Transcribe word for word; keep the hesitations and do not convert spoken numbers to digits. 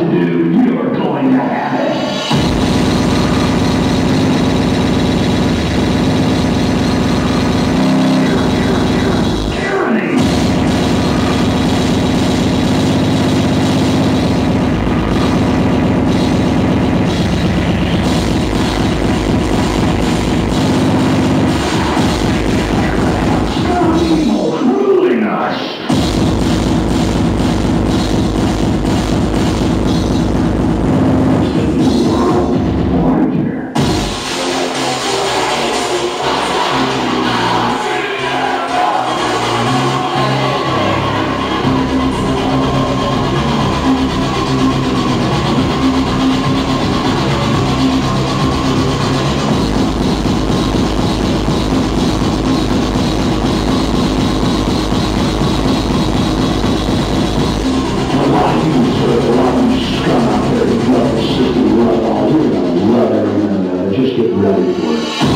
to do, you're going to have it. Just get ready for it.